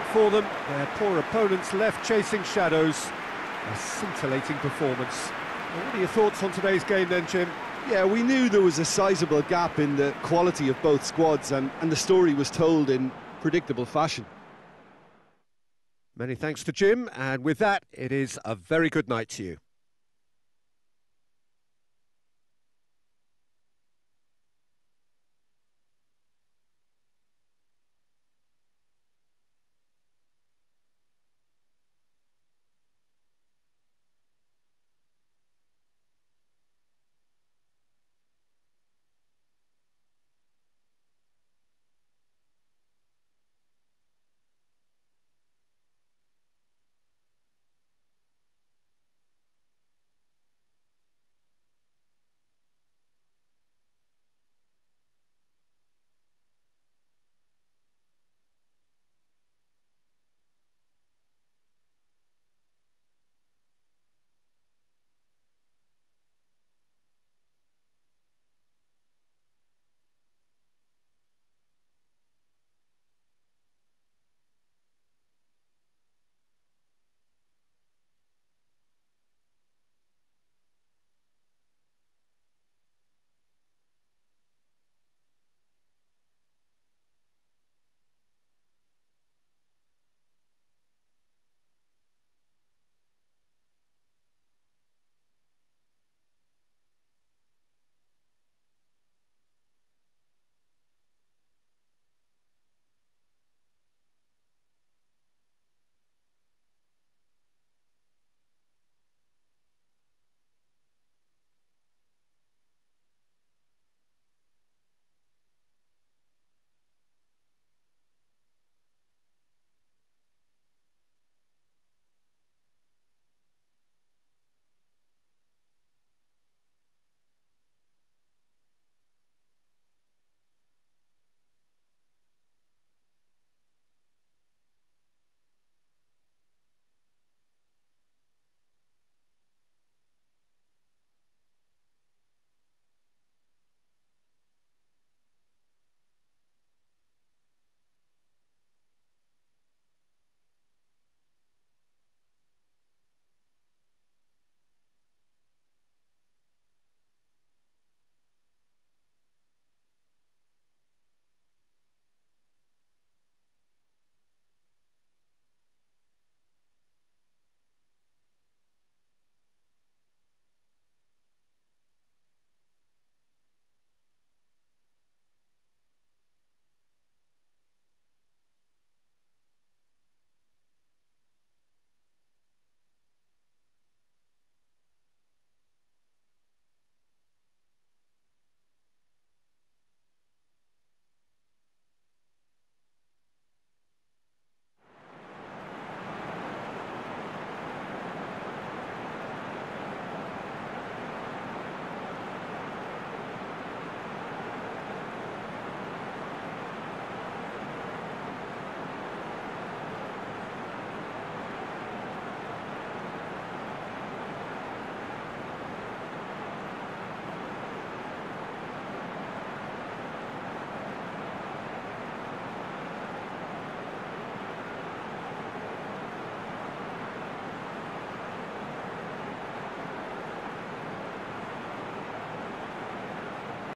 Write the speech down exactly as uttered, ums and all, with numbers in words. For them, their poor opponents left chasing shadows. A scintillating performance. Well, what are your thoughts on today's game then, Jim? Yeah, we knew there was a sizable gap in the quality of both squads, and, and the story was told in predictable fashion. Many thanks to Jim, and with that, it is a very good night to you.